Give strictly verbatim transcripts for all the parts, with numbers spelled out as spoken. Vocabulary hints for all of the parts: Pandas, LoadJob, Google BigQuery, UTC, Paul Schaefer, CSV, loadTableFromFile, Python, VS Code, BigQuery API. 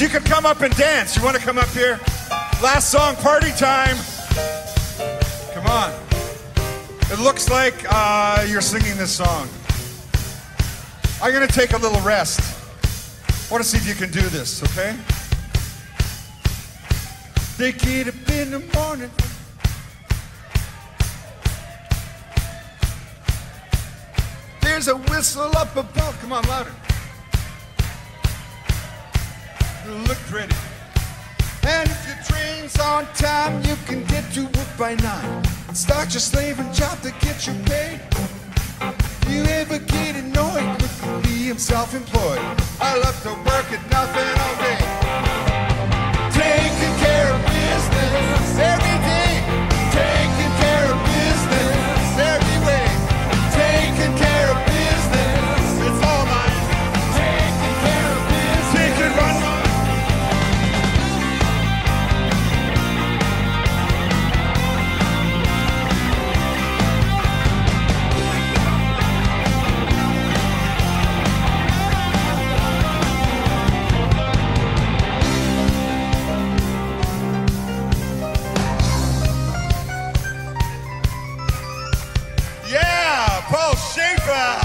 You can come up and dance. You want to come up here? Last song, party time. Come on. It looks like uh, you're singing this song. I'm going to take a little rest. I want to see if you can do this, okay? They get up in the morning. There's a whistle up above. Come on, louder. You look pretty. And if your train's on time, you can get to work by nine. Start your slaving job to get your pay. If you ever get annoyed, you can be self-employed. I love to work at nothing all day. Taking care of business every day. Taking care of business every way. Taking care of business, it's all mine. Taking care of business. Take it, run. Paul Schaefer.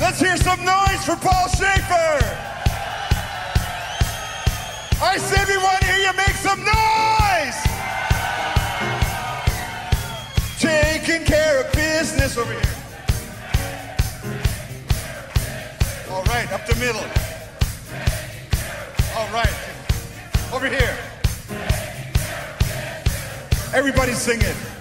Let's hear some noise for Paul Schaefer. I said we want to hear you make some noise. Taking care of business over here. All right, up the middle. All right, over here. Everybody sing it.